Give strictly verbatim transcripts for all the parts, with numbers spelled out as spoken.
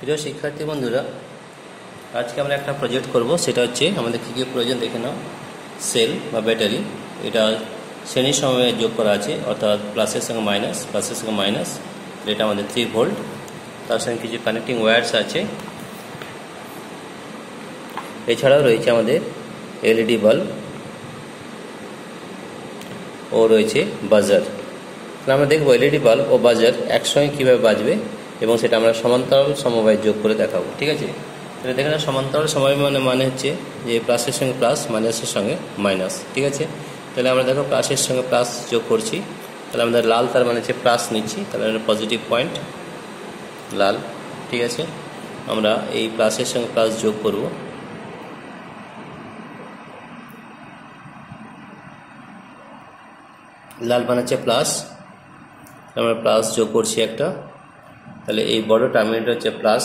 প্রিয় শিক্ষার্থী বন্ধুরা, আজকে আমরা একটা প্রজেক্ট করব। সেটা হচ্ছে আমাদের কী কী প্রয়োজন দেখে নাও। সেল বা ব্যাটারি, এটা শ্রেণীর সময়ে যোগ করা আছে, অর্থাৎ প্লাসের সঙ্গে মাইনাস, প্লাসের সঙ্গে মাইনাস। এটা আমাদের থ্রি ভোল্ট। তার সঙ্গে কিছু কানেক্টিং ওয়্যার্স আছে। এছাড়াও রয়েছে আমাদের এলইডি বাল্ব ও রয়েছে বাজার। তাহলে আমরা দেখব এলইডি বাল্ব ও বাজার একসঙ্গে কীভাবে বাজবে এবং সেটা আমরা সমান্তরাল সমবায় যোগ করে দেখাবো। ঠিক আছে, তাহলে দেখে না সমান্তরাল সমবায় মানে মানে হচ্ছে যে প্লাসের সঙ্গে প্লাস, মাইনাসের সঙ্গে মাইনাস। ঠিক আছে, তাহলে আমরা দেখো প্লাসের সঙ্গে প্লাস যোগ করছি, তাহলে আমাদের লাল তার মানে হচ্ছে প্লাস নিচ্ছি, তাহলে আমরা পজিটিভ পয়েন্ট লাল। ঠিক আছে, আমরা এই প্লাসের সঙ্গে প্লাস যোগ করব, লাল বানাচ্ছে প্লাস, আমরা প্লাস যোগ করছি একটা, তাহলে এই বড় টার্মিনালটা হচ্ছে প্লাস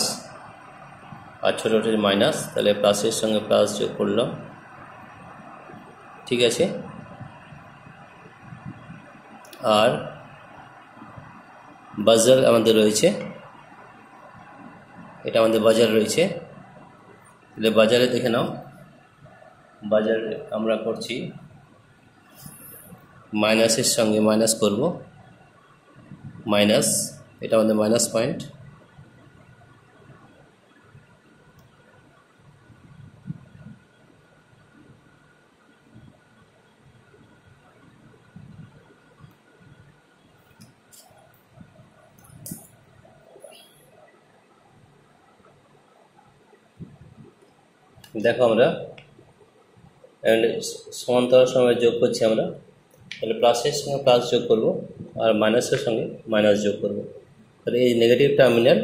আর ছোটো হচ্ছে মাইনাস, তাহলে প্লাসের সঙ্গে প্লাস যোগ করলাম। ঠিক আছে, আর বাজার আমাদের রয়েছে, এটা আমাদের বাজার রয়েছে। তাহলে বাজারে দেখে নাও, বাজার আমরা করছি মাইনাসের সঙ্গে মাইনাস করব, মাইনাস, এটা আমাদের মাইনাস পয়েন্ট। দেখো আমরা সমান্তরাল সমবায় যোগ করছি আমরা, তাহলে প্লাসের সঙ্গে প্লাস যোগ করব আর মাইনাসের সঙ্গে মাইনাস যোগ করব। তাহলে এই নেগেটিভ টার্মিনাল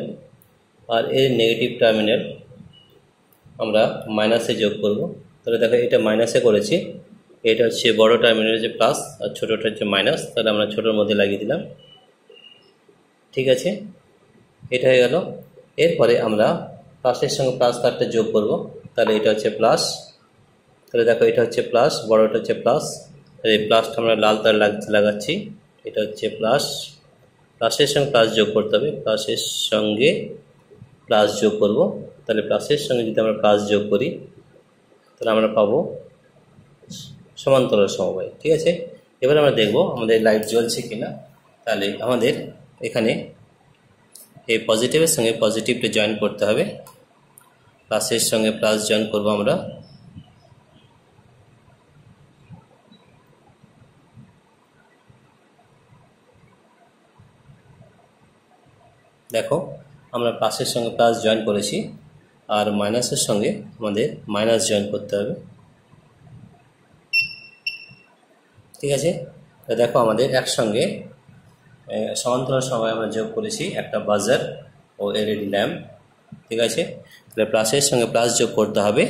আর এই নেগেটিভ টার্মিনাল আমরা মাইনাসে যোগ করব। তাহলে দেখো এটা মাইনাসে করেছি, এটা হচ্ছে বড় টার্মিনাল যে প্লাস আর ছোটোটা হচ্ছে মাইনাস, তাহলে আমরা ছোটোর মধ্যে লাগিয়ে দিলাম। ঠিক আছে, এটা হয়ে গেল। এরপরে আমরা প্লাসের সঙ্গে প্লাস তারটা যোগ করব, তাহলে এটা হচ্ছে প্লাস, তাহলে দেখো এটা হচ্ছে প্লাস, বড়টা হচ্ছে প্লাস, এই প্লাসটা আমরা লাল তার লাগাচ্ছি, এটা হচ্ছে প্লাস, প্লাসের সঙ্গে প্লাস যোগ করতে হবে, প্লাসের সঙ্গে প্লাস যোগ করব। তাহলে প্লাসের সঙ্গে যদি আমরা প্লাস যোগ করি তাহলে আমরা পাবো সমান্তরাল সমবায়। ঠিক আছে, এবার আমরা দেখব আমাদের লাইট জ্বলছে কিনা। তাহলে আমাদের এখানে এই পজিটিভের সঙ্গে পজিটিভটা জয়েন করতে হবে, প্লাসের সঙ্গে প্লাস জয়েন করব আমরা, দেখো আমরা প্লাসের সঙ্গে প্লাস জয়েন করেছি, আর মাইনাসের সঙ্গে আমাদের মাইনাস জয়েন করতে হবে। ঠিক আছে, দেখো আমাদের একসঙ্গে সমান্তরাল সমবায় আমরা যোগ করেছি একটা বাজার ও এলইডি ল্যাম্প। ঠিক আছে, তাহলে প্লাসের সঙ্গে প্লাস যোগ করতে হবে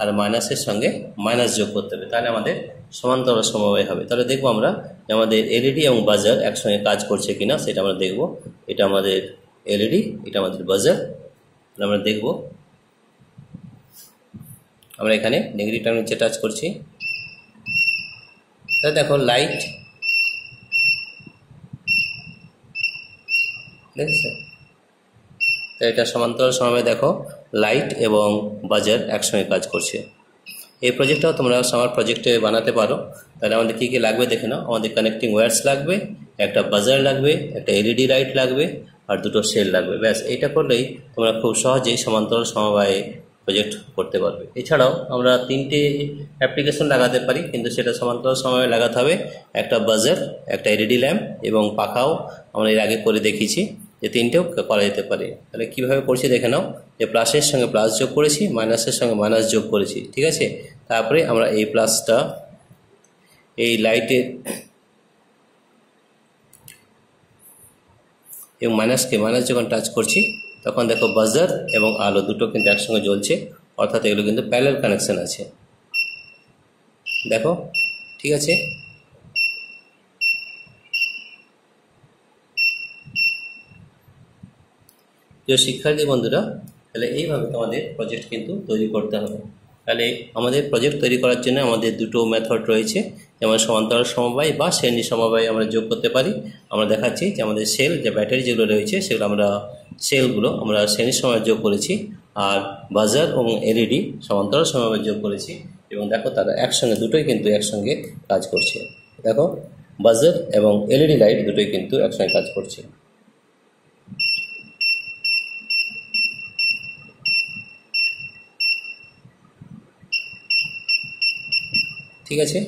আর মাইনাসের সঙ্গে মাইনাস যোগ করতে হবে, তাহলে আমাদের সমান্তরাল সমবায় হবে। তাহলে দেখবো আমরা আমাদের এলইডি এবং বাজার একসঙ্গে কাজ করছে কিনা, সেটা আমরা দেখব। এটা আমাদের এলইডি, এটা আমাদের বাজার, আমরা দেখব। আমরা এখানে নেগেটিভ টার্মিনাল নিচে টাচ করছি, তাহলে দেখো লাইট, ঠিক আছে, তো এটা সমান্তরাল সমবায়। দেখো লাইট এবং বাজার একসঙ্গে কাজ করছে। এই প্রজেক্টটাও তোমরা সামার প্রজেক্টে বানাতে পারো। তাহলে আমাদের কী কী লাগবে দেখে নাও। আমাদের কানেক্টিং ওয়্যার্স লাগবে, একটা বাজার লাগবে, একটা এলইডি লাইট লাগবে আর দুটো সেল লাগবে। ব্যাস, এটা করলেই তোমরা খুব সহজেই সমান্তরাল সমবায়ে প্রজেক্ট করতে পারবে। এছাড়াও আমরা তিনটে অ্যাপ্লিকেশন লাগাতে পারি, কিন্তু সেটা সমান্তরাল সমবায়ে লাগাতে হবে। একটা বাজার, একটা এলইডি ল্যাম্প এবং পাখাও আমরা এর আগে করে দেখিয়েছি, যে তিনটেও করা যেতে পারে। তাহলে কীভাবে করছি দেখে নাও, যে প্লাসের সঙ্গে প্লাস যোগ করেছি, মাইনাসের সঙ্গে মাইনাস যোগ করেছি। ঠিক আছে, তারপরে আমরা এই প্লাসটা এই লাইটের এবং মাইনাসকে মাইনাস যখন টাচ করছি তখন দেখো বাজার এবং আলো দুটো কিন্তু একসঙ্গে জ্বলছে, অর্থাৎ এগুলো কিন্তু প্যারালাল কানেকশান আছে। দেখো, ঠিক আছে, প্রিয় শিক্ষার্থী বন্ধুরা, তাহলে এইভাবে তোমাদের প্রজেক্ট কিন্তু তৈরি করতে হবে। তাহলে আমাদের প্রজেক্ট তৈরি করার জন্য আমাদের দুটো মেথড রয়েছে, যেমন সমান্তরাল সমবায় বা শ্রেণী সমবায় আমরা যোগ করতে পারি। আমরা দেখাচ্ছি যে আমাদের সেল, যে ব্যাটারি যেগুলো রয়েছে সেগুলো আমরা सेलगुलो आमरा श्रेणी समभावे जोग करेছি और বাজার और এলইডি समान्तराल समभावे जोग करेছি এবং দেখো তারা একসঙ্গে দুটোই কিন্তু একসঙ্গে কাজ করছে। দেখো বাজার এবং এলইডি লাইট দুটোই কিন্তু একসঙ্গে কাজ করছে। ঠিক আছে।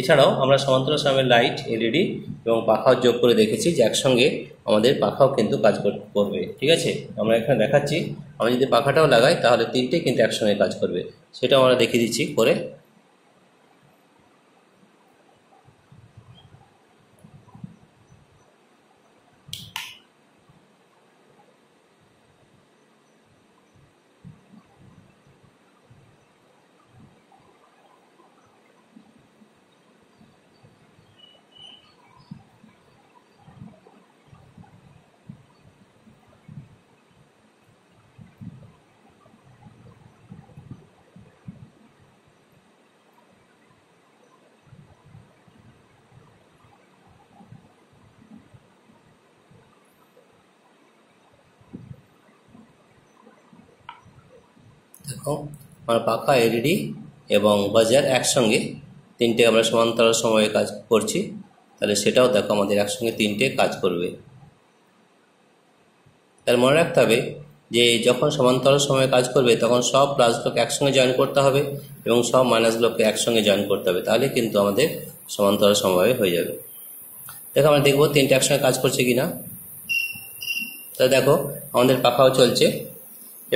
এছাড়াও আমরা সমান্তরাল সমভাবে লাইট এলইডি এবং পাখাও যোগ করে দেখেছি যে একসঙ্গে আমাদের পাখাও কিন্তু কাজ করবে। ঠিক আছে, আমরা এখানে দেখাচ্ছি আমি যদি পাখাটাও লাগাই তাহলে তিনটে কিন্তু একসঙ্গে কাজ করবে, সেটা আমরা দেখিয়ে দিচ্ছি করে। देखो हमारा पाखा एलईडी एवं बाजार एक संगे तीनटे हमारा समान्तराल समय काज करছি, তাহলে সেটাও দেখো আমাদের একসঙ্গে তিনটে কাজ করবে। তাহলে মনে রাখতে হবে যে যখন সমান্তরাল সময়ে কাজ করবে তখন সব প্লাসগুলোকে একসঙ্গে জয়েন করতে হবে এবং সব মাইনাসগুলোকে একসঙ্গে জয়েন করতে হবে, তাহলে কিন্তু আমাদের সমান্তরাল সময়ে হয়ে যাবে। দেখো আমরা দেখব তিনটে একসঙ্গে কাজ করছে কিনা। তাহলে দেখো আমাদের পাখাও চলছে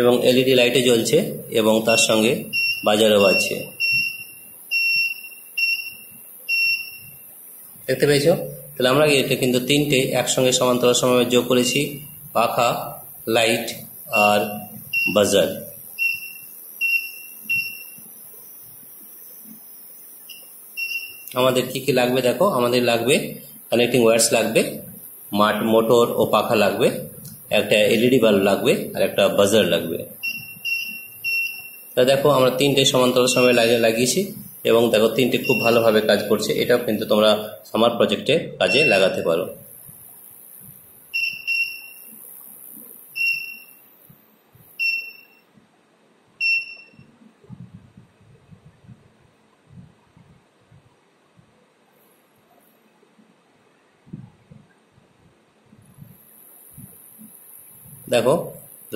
এবং এলইডি লাইটে জ্বলছে এবং তার সঙ্গে বাজারও বাজছে। দেখতে পেয়েছো? তাহলে আমরা এটা কিন্তু তিনটে একসঙ্গে সমান্তরাল সময়ে যোগ করেছি, পাখা, লাইট আর বাজার। আমাদের কি কি লাগবে দেখো, আমাদের লাগবে কানেক্টিং ওয়্যারস লাগবে, মাঠ মোটর ও পাখা লাগবে, একটা এলইডি বাল্ব লাগবে আর একটা বাজার লাগবে। তা দেখো আমরা তিনটে সমান্তরাল সময়ে লাগিয়ে লাগিয়েছি এবং দেখো তিনটে খুব ভালোভাবে কাজ করছে। এটাও কিন্তু তোমরা সামার প্রজেক্টে কাজে লাগাতে পারো। দেখো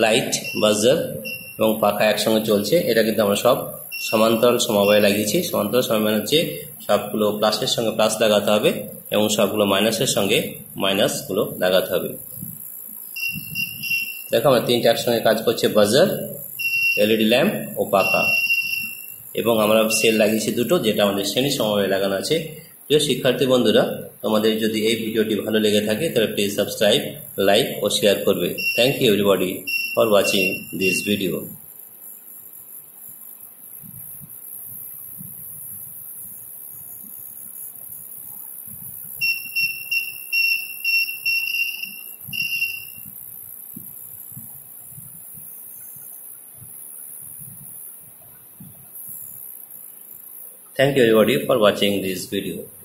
লাইট, বাজার এবং পাখা একসঙ্গে চলছে, এটা কিন্তু আমরা সব সমান্তরাল সমবায় লাগিয়েছি। সমান্তরাল সমবায় হচ্ছে সবগুলো প্লাসের সঙ্গে প্লাস লাগাতে হবে এবং সবগুলো মাইনাসের সঙ্গে মাইনাসগুলো লাগাতে হবে। দেখো আমরা তিনটে একসঙ্গে কাজ করছে, বাজার, এলইডি ল্যাম্প ও পাখা, এবং আমরা সেল লাগিয়েছি দুটো, যেটা আমাদের শ্রেণী সমবায় লাগানো আছে। প্রিয় শিক্ষার্থী বন্ধুরা, তোমাদের যদি এই ভিডিওটি ভালো লেগে থাকে তাহলে প্লিজ সাবস্ক্রাইব, লাইক ও শেয়ার করবে। Thank you everybody for watching this video. Thank you everybody for watching this video.